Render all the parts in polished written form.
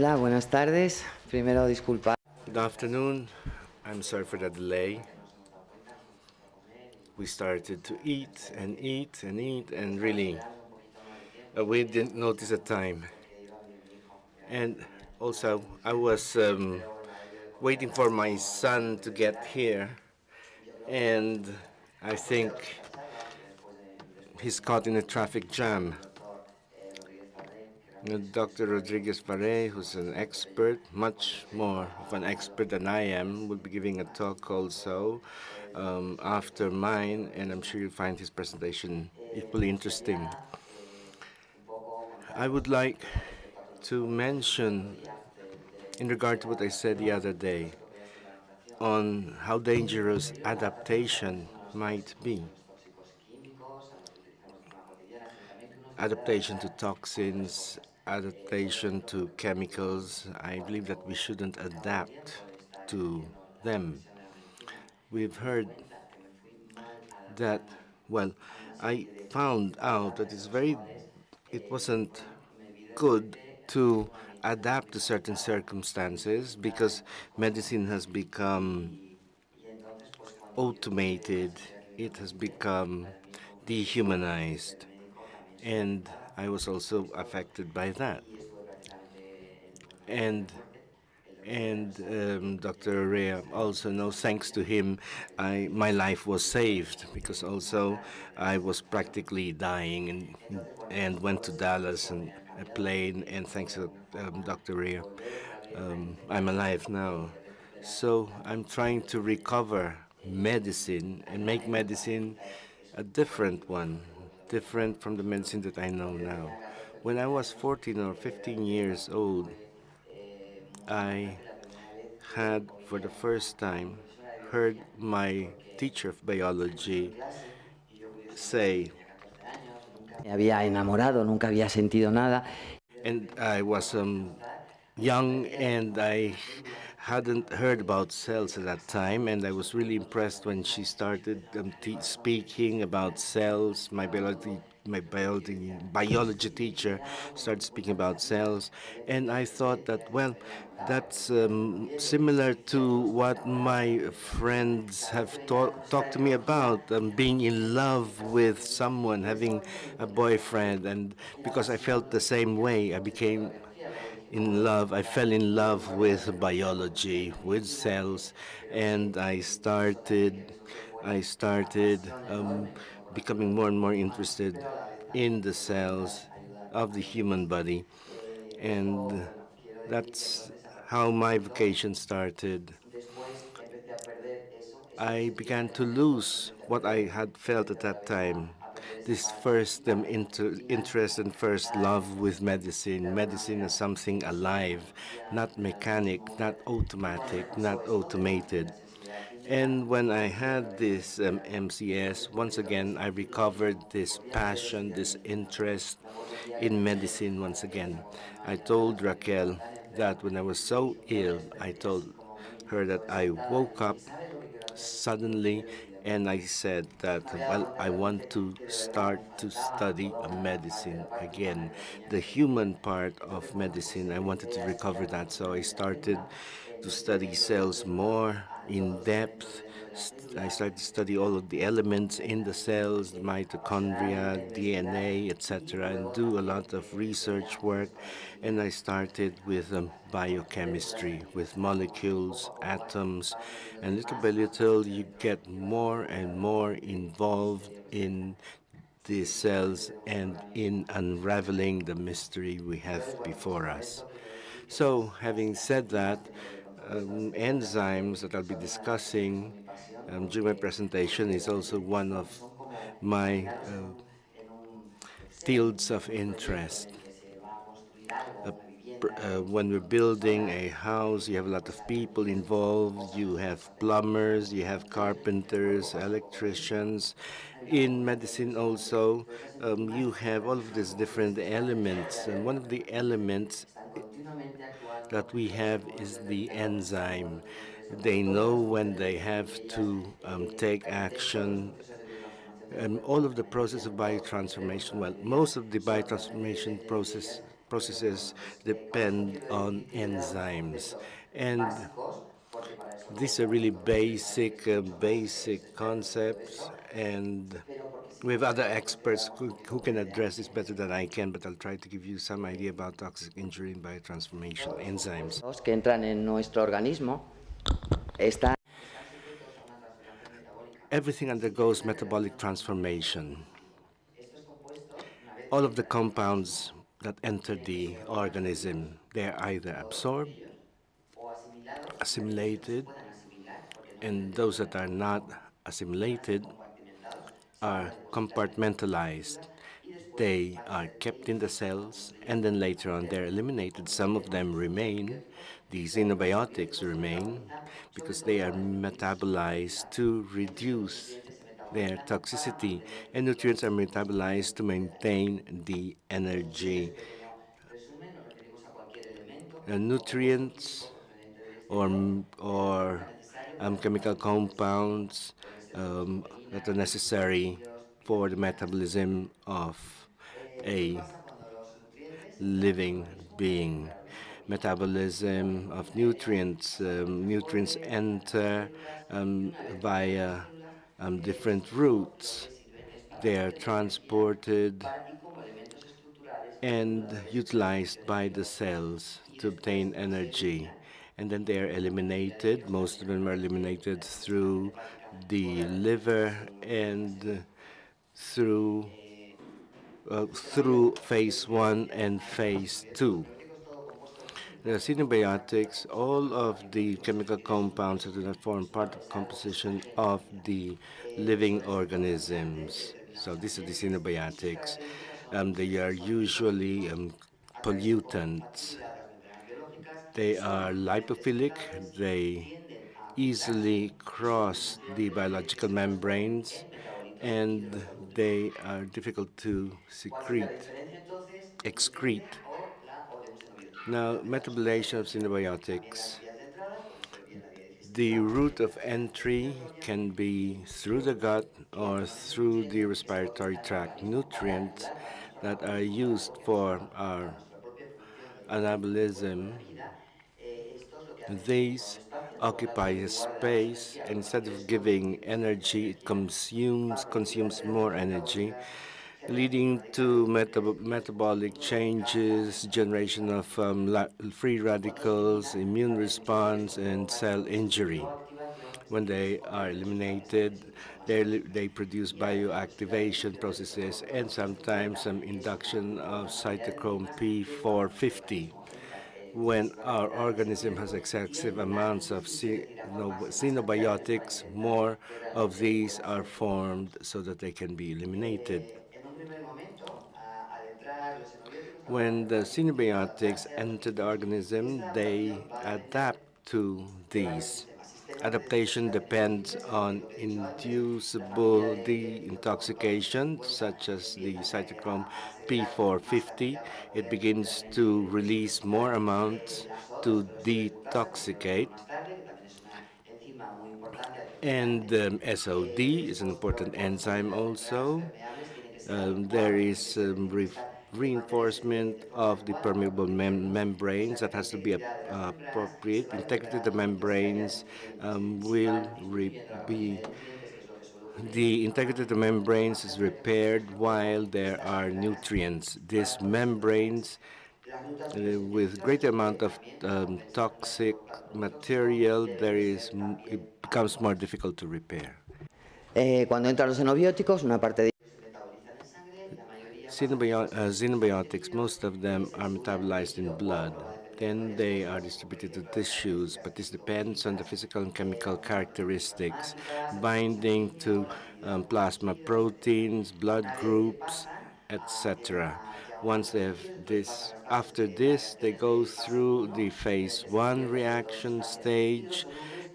Hola, buenas tardes. Primero, disculpa. Good afternoon. I'm sorry for the delay. We started to eat, and really, we didn't notice the time. And also, I was waiting for my son to get here, and I think he's caught in a traffic jam. Dr. Rodríguez Farré, who's an expert, much more of an expert than I am, will be giving a talk also after mine, and I'm sure you'll find his presentation equally interesting. I would like to mention, in regard to what I said the other day, on how dangerous adaptation might be. Adaptation to toxins, adaptation to chemicals. I believe that we shouldn't adapt to them. We've heard that, well, I found out that it wasn't good to adapt to certain circumstances because medicine has become automated, it has become dehumanized, and I was also affected by that. And Dr. Rea also knows, thanks to him, my life was saved, because also I was practically dying and went to Dallas and a plane, and thanks to Dr. Rea, I'm alive now. So I'm trying to recover medicine and make medicine a different one, different from the medicine that I know now. When I was 14 or 15 years old, I had, for the first time, heard my teacher of biology say, and I was young and I hadn't heard about cells at that time, and I was really impressed when she started speaking about cells. My biology teacher started speaking about cells, and I thought that, well, that's similar to what my friends have talked to me about, being in love with someone, having a boyfriend, and because I felt the same way, I became in love. I fell in love with biology, with cells, and I started becoming more and more interested in the cells of the human body. And that's how my vocation started. I began to lose what I had felt at that time, this first interest and first love with medicine. Medicine is something alive, not mechanic, not automatic, not automated. And when I had this MCS, once again, I recovered this passion, this interest in medicine once again. I told Raquel that when I was so ill, I told her that I woke up suddenly and I said that, well, I want to start to study medicine again, the human part of medicine. I wanted to recover that, so I started to study cells more in depth. I started to study all of the elements in the cells, the mitochondria, DNA, etc., and do a lot of research work. And I started with biochemistry, with molecules, atoms, and little by little you get more and more involved in the cells and in unraveling the mystery we have before us. So, having said that, enzymes that I'll be discussing during my presentation is also one of my fields of interest. When we're building a house, you have a lot of people involved. You have plumbers, you have carpenters, electricians. In medicine also, you have all of these different elements, and one of the elements that we have is the enzyme. They know when they have to take action. All of the process of biotransformation, well, most of the biotransformation process processes depend on enzymes. And these are really basic concepts, and we have other experts who can address this better than I can, but I'll try to give you some idea about toxic injury and biotransformation enzymes. Everything undergoes metabolic transformation. All of the compounds that enter the organism, they are either absorbed, assimilated, and those that are not assimilated are compartmentalized. They are kept in the cells, and then later on they're eliminated. Some of them remain. These xenobiotics remain because they are metabolized to reduce their toxicity, and nutrients are metabolized to maintain the energy. Nutrients or chemical compounds that are necessary for the metabolism of a living being. Metabolism of nutrients. Nutrients enter via different routes. They are transported and utilized by the cells to obtain energy. And then they are eliminated. Most of them are eliminated through the liver and through phase 1 and phase 2. The xenobiotics, all of the chemical compounds that do not form part of the composition of the living organisms. So these are the xenobiotics. They are usually pollutants. They are lipophilic. They easily cross the biological membranes, and they are difficult to excrete. Now, metabolization of xenobiotics. The route of entry can be through the gut or through the respiratory tract. Nutrients that are used for our anabolism, these occupy a space, and instead of giving energy, it consumes more energy, leading to metabolic changes, generation of free radicals, immune response, and cell injury. When they are eliminated, they produce bioactivation processes and sometimes some induction of cytochrome P450. When our organism has excessive amounts of xenobiotics, more of these are formed so that they can be eliminated. When the xenobiotics enter the organism, they adapt to these. Adaptation depends on inducible deintoxication, such as the cytochrome P450. It begins to release more amounts to detoxicate. And SOD is an important enzyme also. There is reinforcement of the permeable membranes that has to be appropriate. Integrity of the membranes the integrity of the membranes is repaired while there are nutrients. These membranes, with greater amount of toxic material, it becomes more difficult to repair. Cuando entran los xenobióticos, una parte de xenobiotics, most of them are metabolized in blood. Then they are distributed to tissues, but this depends on the physical and chemical characteristics, binding to plasma proteins, blood groups, etc. Once they have this, after this, they go through the phase 1 reaction stage,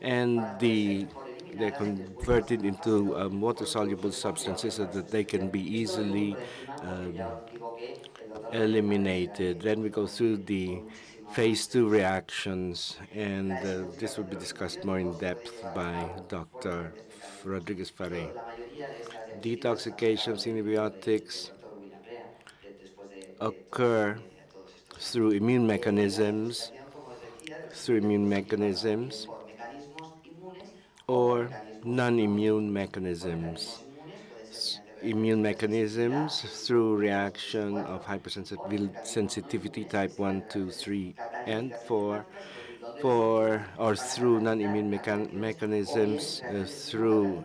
and they're converted into water-soluble substances so that they can be easily eliminated. Then we go through the phase 2 reactions, and this will be discussed more in depth by Dr. Rodríguez Farré. Detoxification of xenobiotics occur through immune mechanisms, or non-immune mechanisms. Immune mechanisms through reaction of hypersensitivity type 1, 2, 3, and 4, or through non-immune mechanisms through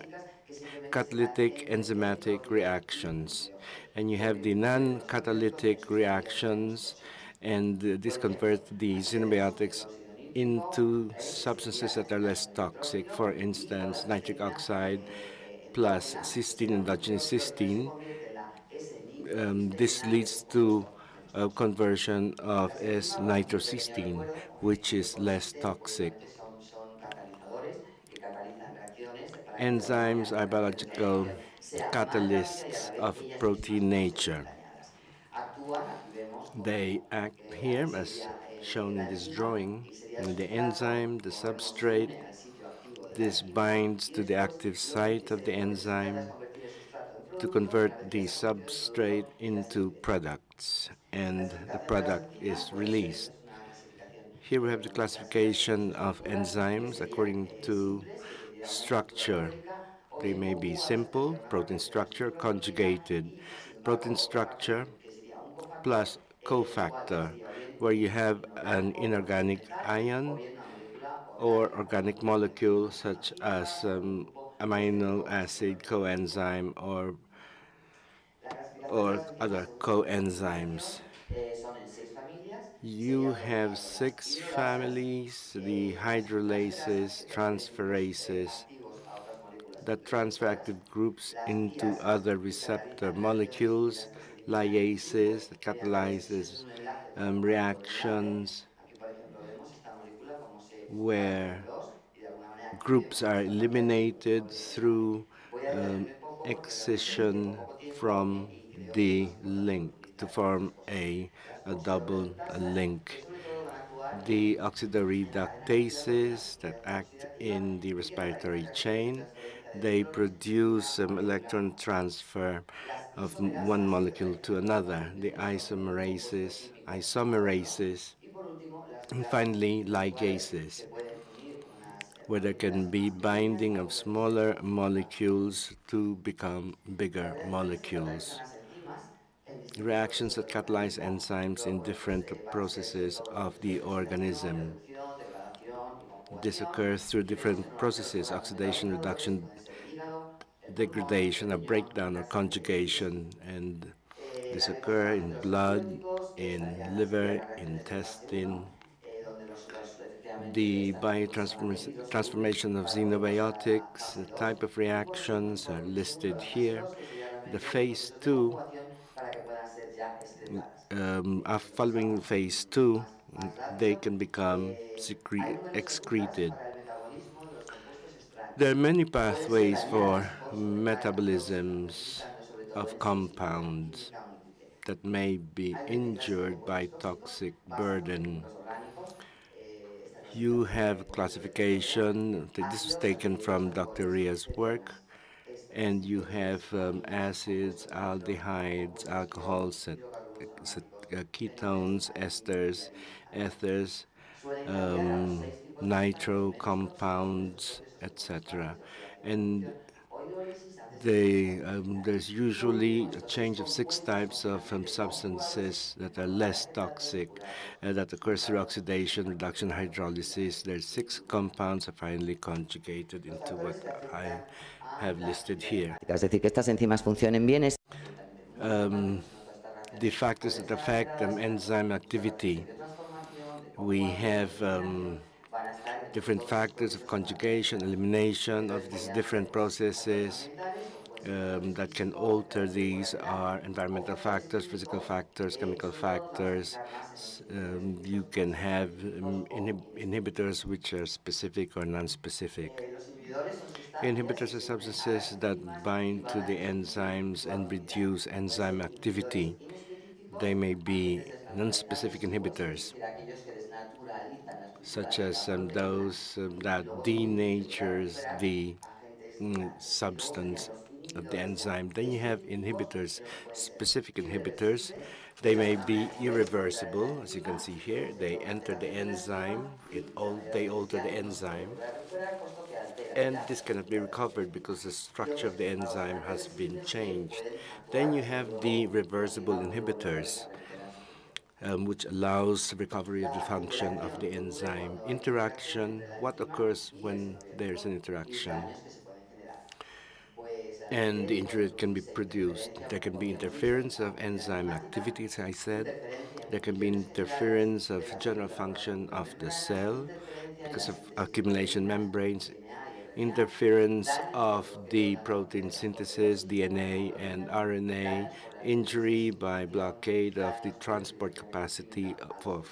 catalytic enzymatic reactions. And you have the non-catalytic reactions, and this converts the xenobiotics into substances that are less toxic. For instance, nitric oxide plus cysteine, endogenous cysteine. This leads to a conversion of S-nitrocysteine, which is less toxic. Enzymes are biological catalysts of protein nature. They act here, as shown in this drawing, the enzyme, the substrate. This binds to the active site of the enzyme to convert the substrate into products, and the product is released. Here we have the classification of enzymes according to structure. They may be simple, protein structure, conjugated, protein structure plus cofactor, where you have an inorganic ion or organic molecule such as amino acid coenzyme or other coenzymes. You have 6 families, the hydrolases, transferases, that transfer active groups into other receptor molecules, liases, that catalyzes reactions where groups are eliminated through excision from the link to form a double link. The oxidoreductases that act in the respiratory chain, they produce electron transfer of one molecule to another. The isomerases, and finally ligases, where there can be binding of smaller molecules to become bigger molecules. Reactions that catalyze enzymes in different processes of the organism. This occurs through different processes: oxidation, reduction, degradation, or breakdown, or conjugation. And this occurs in blood, in liver, intestine. The biotransformation of xenobiotics, the type of reactions are listed here. The phase 2. Following phase 2, they can become excreted. There are many pathways for metabolisms of compounds that may be injured by toxic burden. You have classification. This is taken from Dr. Rea's work. And you have acids, aldehydes, alcohols, ketones, esters, ethers, nitro compounds, etc. And there's usually a change of 6 types of substances that are less toxic that occurs through oxidation, reduction, hydrolysis. There's 6 compounds that are finally conjugated into what I have listed here. Es decir, que estas enzimas funcionen bien es the factors that affect enzyme activity. We have different factors of conjugation, elimination of these different processes that can alter these are environmental factors, physical factors, chemical factors. You can have inhibitors which are specific or non-specific. Inhibitors are substances that bind to the enzymes and reduce enzyme activity. They may be non-specific inhibitors, such as those that denatures the substance of the enzyme. Then you have inhibitors, specific inhibitors. They may be irreversible, as you can see here. They enter the enzyme, they alter the enzyme, and this cannot be recovered because the structure of the enzyme has been changed. Then you have the reversible inhibitors, which allows recovery of the function of the enzyme. Interaction, what occurs when there's an interaction? And the injury can be produced. There can be interference of enzyme activities, I said. There can be interference of general function of the cell because of accumulation membranes, interference of the protein synthesis, DNA and RNA, injury by blockade of the transport capacity of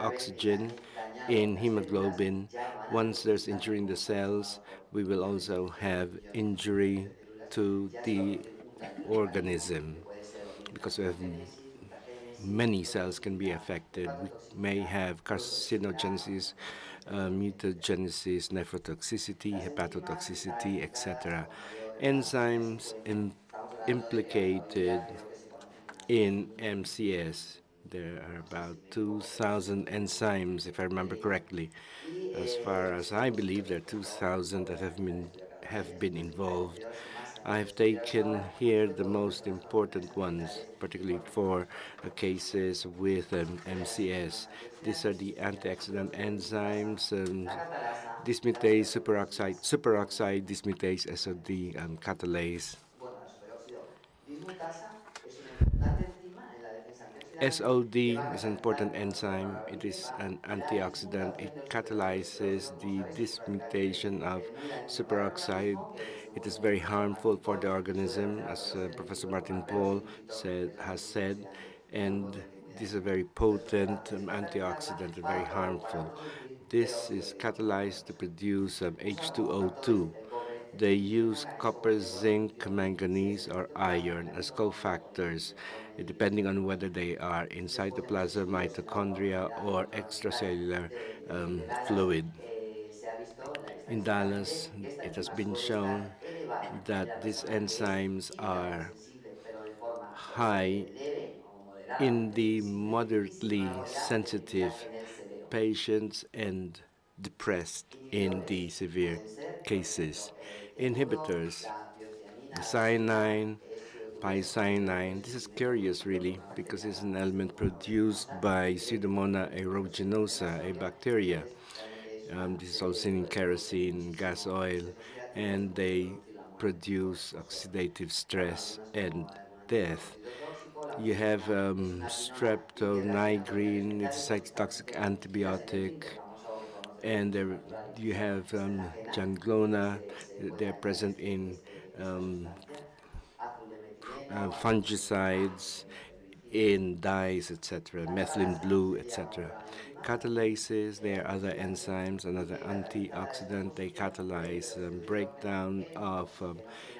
oxygen in hemoglobin. Once there's injury in the cells, we will also have injury to the organism because we have many cells can be affected. We may have carcinogenesis, mutagenesis, nephrotoxicity, hepatotoxicity, etc. Enzymes implicated in MCS. There are about 2,000 enzymes, if I remember correctly. As far as I believe, there are 2,000 that have been involved. I've taken here the most important ones, particularly for cases with MCS. These are the antioxidant enzymes, dismutase, superoxide dismutase, SOD, catalase. SOD is an important enzyme. It is an antioxidant. It catalyzes the dismutation of superoxide. It is very harmful for the organism, as Professor Martin Paul has said, and this is a very potent antioxidant and very harmful. This is catalyzed to produce H2O2. They use copper, zinc, manganese, or iron as cofactors, depending on whether they are in cytoplasm, mitochondria, or extracellular fluid. In Dallas, it has been shown that these enzymes are high in the moderately sensitive patients and depressed in the severe cases. Inhibitors, cyanine, piocyanine. This is curious, really, because it's an element produced by Pseudomonas aeruginosa, a bacteria. This is also seen in kerosene, gas oil, and they produce oxidative stress and death. You have streptonigrine, it's a cytotoxic antibiotic, and there you have janglona. They're present in fungicides, in dyes, etc., methylene blue, etc. Catalases, there are other enzymes, another antioxidant. They catalyze breakdown of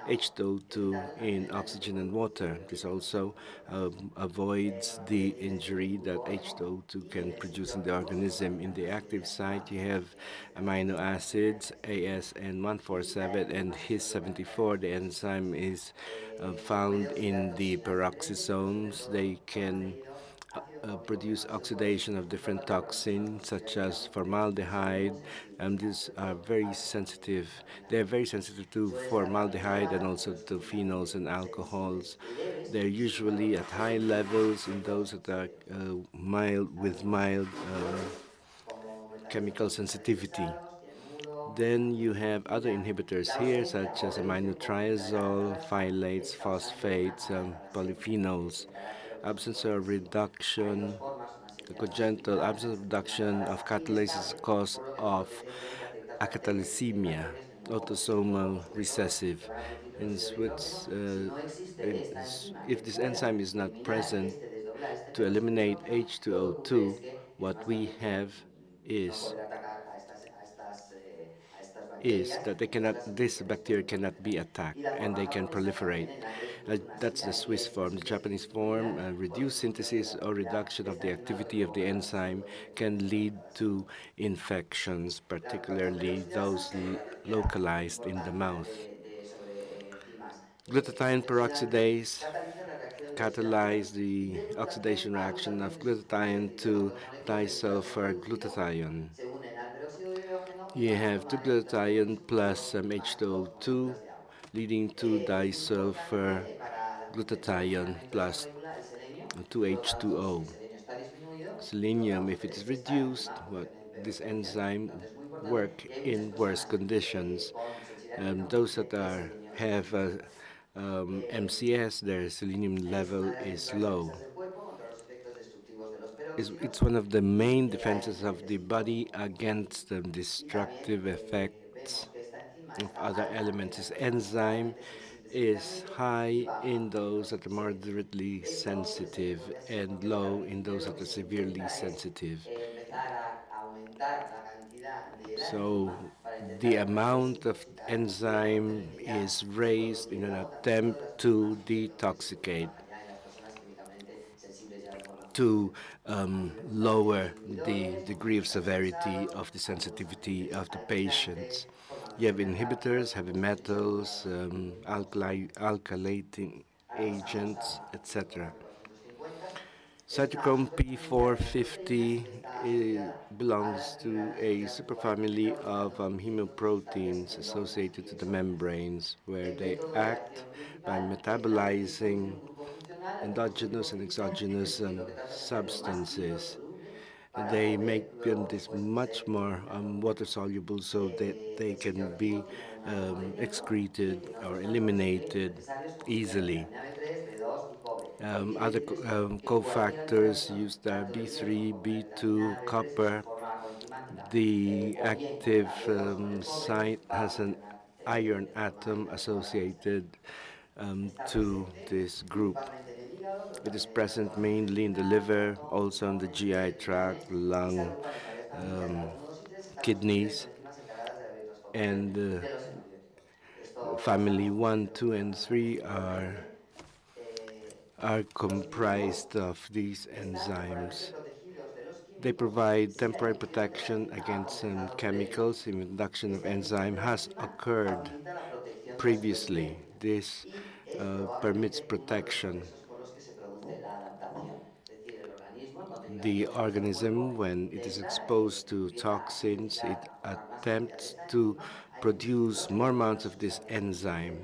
H2O2 in oxygen and water. This also avoids the injury that H2O2 can produce in the organism. In the active site, you have amino acids, ASN-147 and HIS-74. The enzyme is found in the peroxisomes. They can produce oxidation of different toxins, such as formaldehyde. These are very sensitive. They are very sensitive to formaldehyde and also to phenols and alcohols. They're usually at high levels in those that are mild chemical sensitivity. Then you have other inhibitors here, such as aminotriazole, phthalates, phosphates, polyphenols. Absence or reduction, the congenital absence or reduction of catalase is cause of acatalysemia, autosomal recessive. And if this enzyme is not present to eliminate H2O2, what we have is that this bacteria cannot be attacked and they can proliferate. That's the Swiss form. The Japanese form, reduced synthesis or reduction of the activity of the enzyme can lead to infections, particularly those localized in the mouth. glutathione peroxidase catalyzed the oxidation reaction of glutathione to disulfurglutathione. You have 2 glutathione plus some H2O2, leading to disulfurglutathione plus 2H2O. Selenium, if it is reduced, this enzyme work in worse conditions. Those that have MCS, their selenium level is low. It's one of the main defenses of the body against the destructive effects of other elements. This enzyme is high in those that are moderately sensitive and low in those that are severely sensitive. So the amount of enzyme is raised in an attempt to detoxicate, to lower the degree of severity of the sensitivity of the patients. You have inhibitors, heavy metals, alkylating agents, etc. Cytochrome P450 belongs to a superfamily of hemoproteins associated to the membranes, where they act by metabolizing endogenous and exogenous substances. They make them this much more water-soluble so that they can be excreted or eliminated easily. Other cofactors used are B3, B2, copper. The active site has an iron atom associated to this group. It is present mainly in the liver, also in the GI tract, lung, kidneys, and family 1, 2, and 3 are comprised of these enzymes. They provide temporary protection against some chemicals. The induction of enzyme has occurred previously. This permits protection. The organism, when it is exposed to toxins, it attempts to produce more amounts of this enzyme.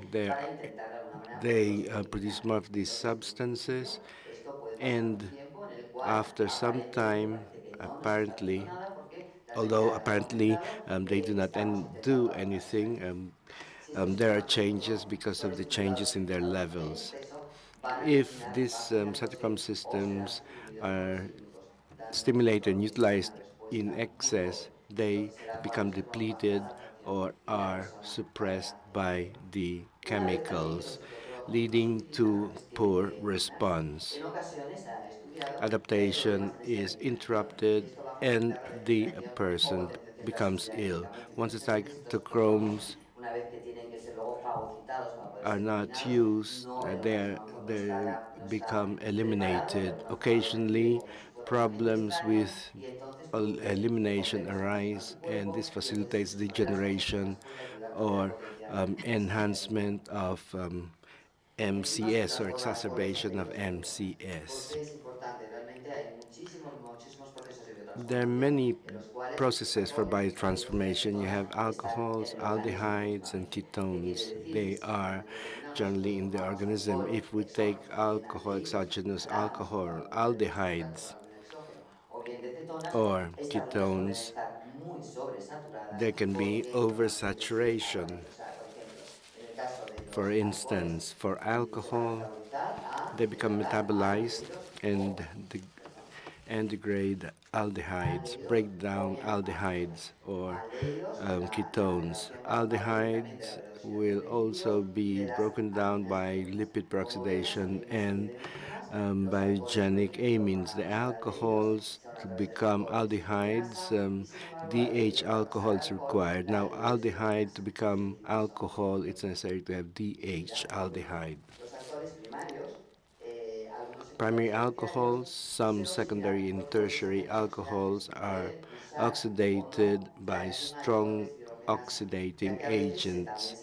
They produce more of these substances, and after some time, apparently, although apparently they do not do anything, there are changes because of the changes in their levels. If these cytochrome systems are stimulated and utilized in excess, they become depleted or are suppressed by the chemicals, leading to poor response. Adaptation is interrupted and the person becomes ill. Once the cytochromes are not used, they become eliminated. Occasionally, problems with elimination arise, and this facilitates the generation or enhancement of MCS or exacerbation of MCS. There are many processes for biotransformation. You have alcohols, aldehydes, and ketones. They are generally in the organism. If we take alcohol, exogenous alcohol, aldehydes, or ketones, there can be oversaturation. For instance, for alcohol, they become metabolized and degrade aldehydes, break down aldehydes or ketones. Aldehydes will also be broken down by lipid peroxidation and biogenic amines. The alcohols to become aldehydes, DH alcohol is required. Now, aldehyde to become alcohol, it's necessary to have DH aldehyde. Primary alcohols, some secondary and tertiary alcohols are oxidated by strong oxidating agents,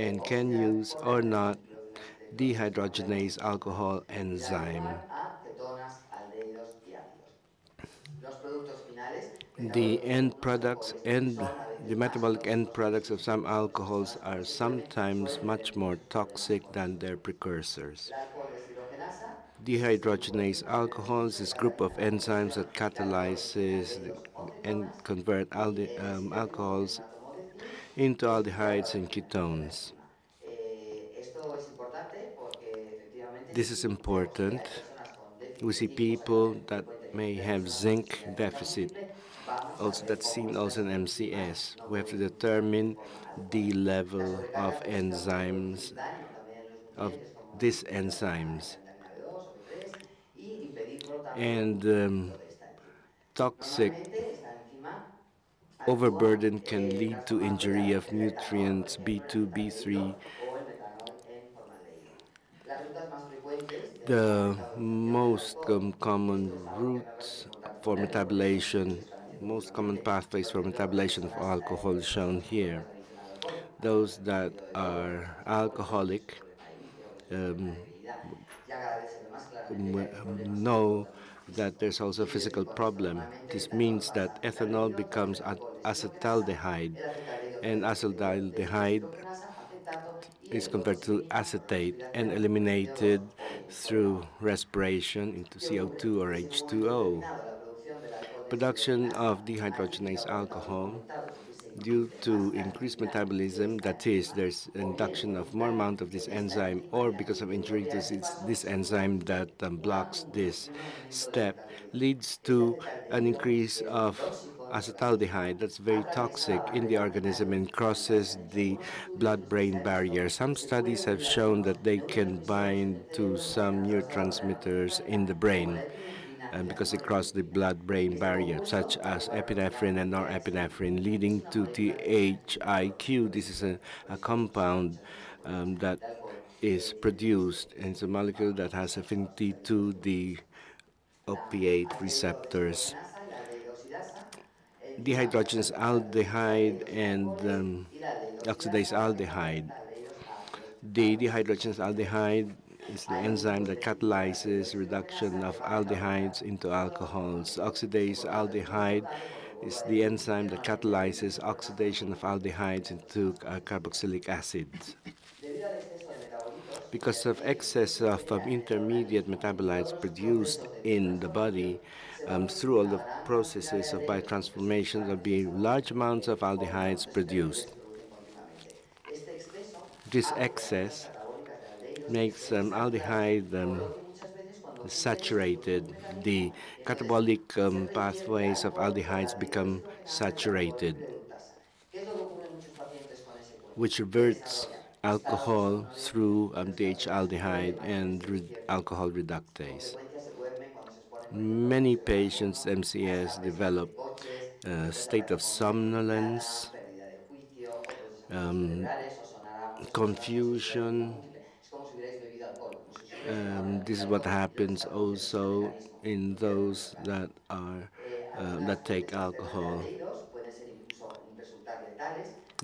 and can use or not dehydrogenase alcohol enzyme. The end products and the metabolic end products of some alcohols are sometimes much more toxic than their precursors. Dehydrogenase alcohols is a group of enzymes that catalyzes and convert alcohols into aldehydes and ketones. This is important. We see people that may have zinc deficit, also that's seen also in MCS. We have to determine the level of enzymes, of these enzymes. And toxic overburden can lead to injury of nutrients B2, B3. The most common routes for metabolation, most common pathways for metabolation of alcohol shown here. Those that are alcoholic know that there's also a physical problem. This means that ethanol becomes acetaldehyde, and acetaldehyde is converted to acetate and eliminated through respiration into CO2 or H2O. Production of dehydrogenase alcohol due to increased metabolism, that is, there's induction of more amount of this enzyme, or because of injury to this enzyme that blocks this step, leads to an increase of acetaldehyde that's very toxic in the organism and crosses the blood-brain barrier. Some studies have shown that they can bind to some neurotransmitters in the brain because they cross the blood-brain barrier, such as epinephrine and norepinephrine, leading to THIQ. This is a compound that is produced, and it's a molecule that has affinity to the opiate receptors. Dehydrogenase aldehyde and oxidase aldehyde. The dehydrogenase aldehyde is the enzyme that catalyzes reduction of aldehydes into alcohols. Oxidase aldehyde is the enzyme that catalyzes oxidation of aldehydes into carboxylic acids. Because of excess of intermediate metabolites produced in the body through all the processes of biotransformation, there will be large amounts of aldehydes produced. This excess makes aldehyde saturated. The catabolic pathways of aldehydes become saturated, which reverts alcohol through DH-aldehyde and alcohol reductase. Many patients with MCS develop a state of somnolence, confusion. This is what happens also in those that are that take alcohol.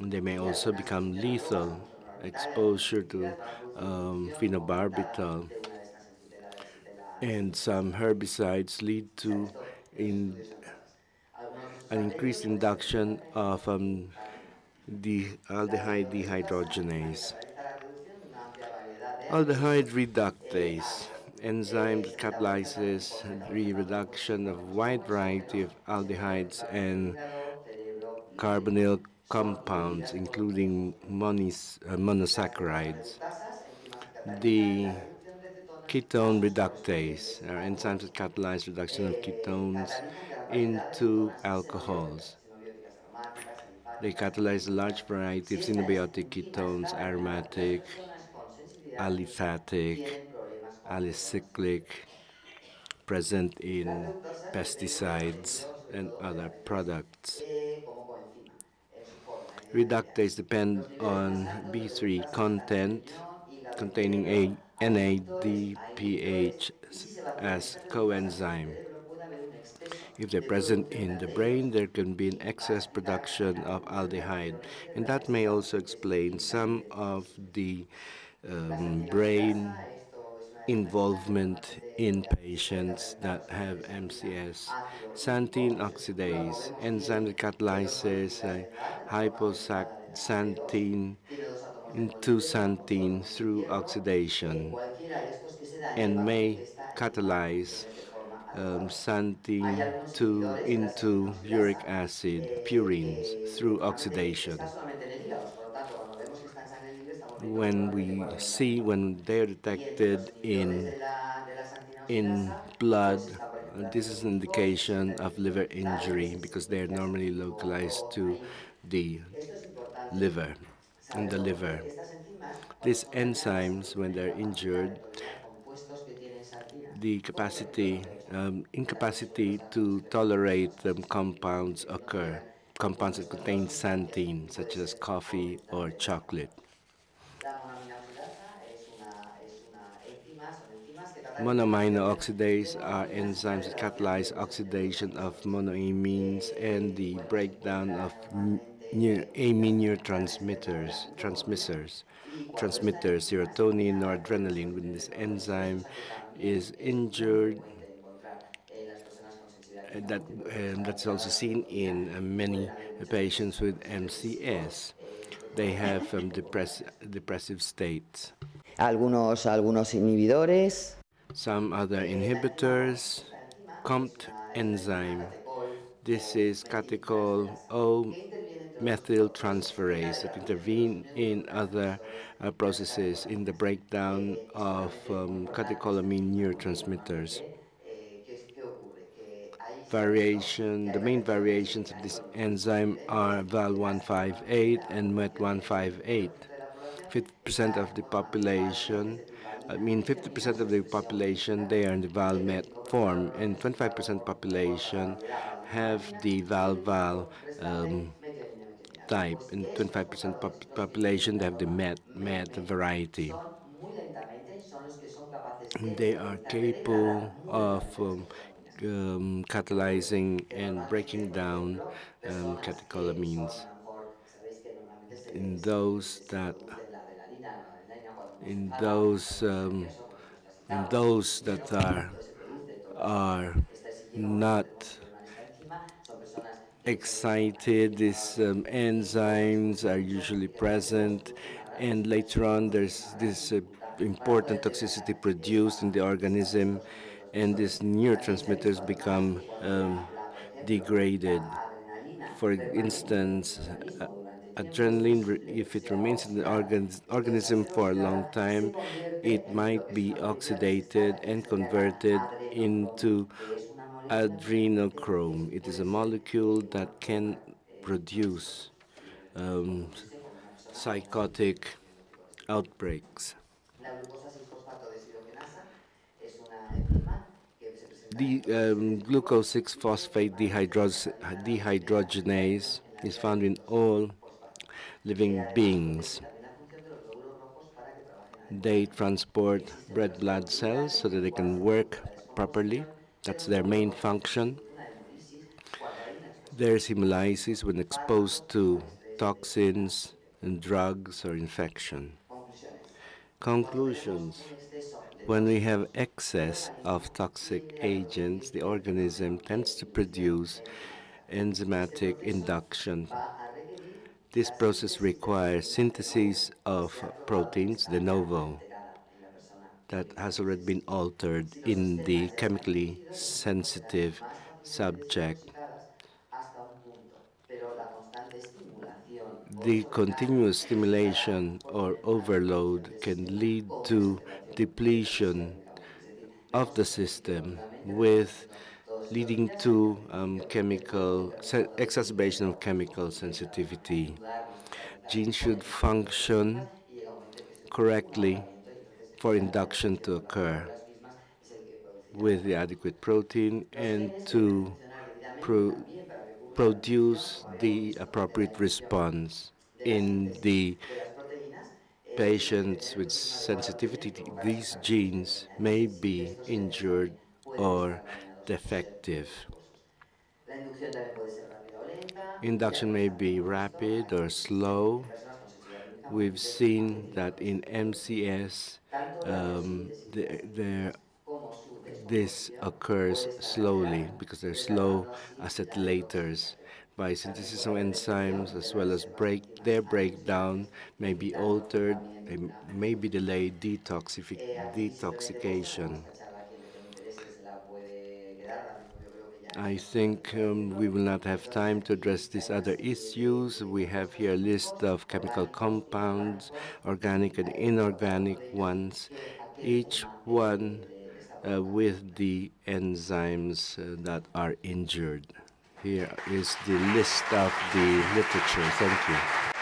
They may also become lethal. Exposure to phenobarbital and some herbicides lead to an increased induction of the aldehyde dehydrogenase. Aldehyde reductase, enzyme that catalyzes the reduction of a wide variety of aldehydes and carbonyl compounds, including monosaccharides. The ketone reductase are enzymes that catalyze reduction of ketones into alcohols. They catalyze a large variety of xenobiotic ketones, aromatic, aliphatic, alicyclic, present in pesticides and other products. Reductase depend on B3 content containing a NADPH as coenzyme. If they're present in the brain, there can be an excess production of aldehyde, and that may also explain some of the brain involvement in patients that have MCS. Xanthine oxidase, enzyme that catalyzes hypoxanthine into xanthine through oxidation, and may catalyze xanthine into uric acid, purines, through oxidation. When they're detected in blood, this is an indication of liver injury because they're normally localized to the liver, in the liver. These enzymes, when they're injured, the incapacity to tolerate compounds occur, compounds that contain xanthine, such as coffee or chocolate. Monoamine oxidase are enzymes that catalyze oxidation of monoamines and the breakdown of amine neurotransmitters, serotonin, noradrenaline. When this enzyme is injured, that's also seen in many patients with MCS. They have depressive states. Algunos inhibidores. Some other inhibitors. COMT enzyme. This is catechol O-methyltransferase that intervene in other processes in the breakdown of catecholamine neurotransmitters. The main variations of this enzyme are Val-158 and Met-158. 50% of the population, 50% of the population, they are in the Val-Met form, and 25% population have the Val-Val type, and 25% population, they have the Met-Met variety. They are capable of catalyzing and breaking down catecholamines. In those that are not excited, these enzymes are usually present, and later on there's this important toxicity produced in the organism, and these neurotransmitters become degraded. For instance, adrenaline, if it remains in the organism for a long time, it might be oxidated and converted into adrenochrome. It is a molecule that can produce psychotic outbreaks. The glucose 6-phosphate dehydrogenase is found in all living beings. They transport red blood cells so that they can work properly. That's their main function. There's hemolysis when exposed to toxins and drugs or infection. Conclusions. When we have excess of toxic agents, the organism tends to produce enzymatic induction. This process requires synthesis of proteins, de novo, that has already been altered in the chemically sensitive subject. The continuous stimulation or overload can lead to depletion of the system, leading to exacerbation of chemical sensitivity. Genes should function correctly for induction to occur with the adequate protein and to produce the appropriate response in the patients with sensitivity. These genes may be injured or defective. Induction may be rapid or slow. We've seen that in MCS, this occurs slowly because they're slow acetylators. By synthesis of enzymes as well as their breakdown may be altered, they may be delayed detoxification. I think we will not have time to address these other issues. We have here a list of chemical compounds, organic and inorganic ones, each one with the enzymes that are injured. Here is the list of the literature. Thank you.